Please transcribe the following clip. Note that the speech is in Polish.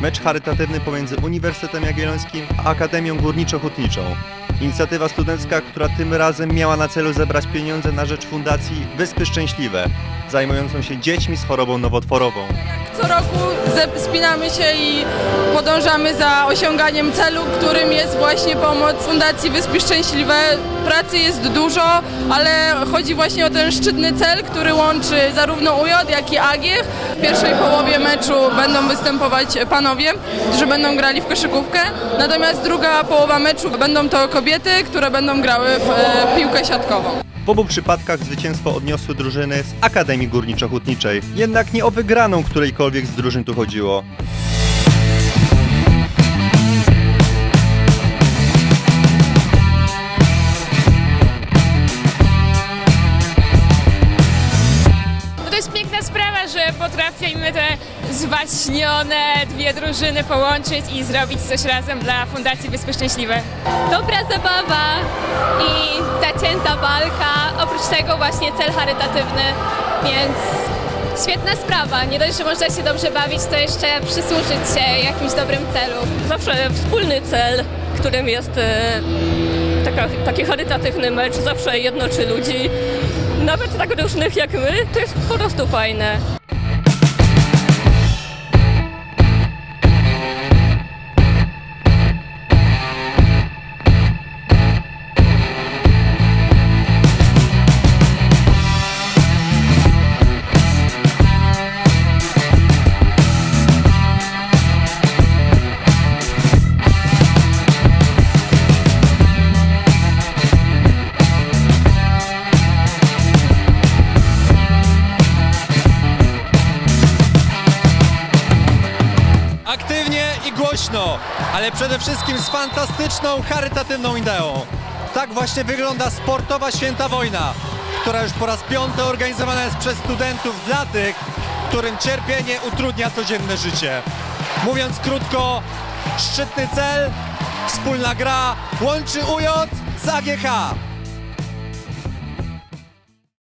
Mecz charytatywny pomiędzy Uniwersytetem Jagiellońskim a Akademią Górniczo-Hutniczą. Inicjatywa studencka, która tym razem miała na celu zebrać pieniądze na rzecz Fundacji Wyspy Szczęśliwe, zajmującą się dziećmi z chorobą nowotworową. Jak co roku spinamy się i podążamy za osiąganiem celu, którym jest właśnie pomoc Fundacji Wyspy Szczęśliwe. Pracy jest dużo, ale chodzi właśnie o ten szczytny cel, który łączy zarówno UJ, jak i AG. W pierwszej połowie meczu będą występować panowie, którzy będą grali w koszykówkę, natomiast druga połowa meczu będą to kobiety, które będą grały w piłkę siatkową. W obu przypadkach zwycięstwo odniosły drużyny z Akademii Górniczo-Hutniczej. Jednak nie o wygraną którejkolwiek z drużyn tu chodziło. To jest piękna sprawa, że potrafimy te zwaśnione dwie drużyny połączyć i zrobić coś razem dla Fundacji Wyspy Szczęśliwe. Dobra zabawa i zacięta walka, oprócz tego właśnie cel charytatywny, więc świetna sprawa. Nie dość, że można się dobrze bawić, to jeszcze przysłużyć się jakimś dobrym celu. Zawsze wspólny cel, którym jest taki charytatywny mecz, zawsze jednoczy ludzi, nawet tak różnych jak my, to jest po prostu fajne. Aktywnie i głośno, ale przede wszystkim z fantastyczną, charytatywną ideą. Tak właśnie wygląda sportowa Święta Wojna, która już po raz piąty organizowana jest przez studentów dla tych, którym cierpienie utrudnia codzienne życie. Mówiąc krótko, szczytny cel, wspólna gra łączy UJ z AGH.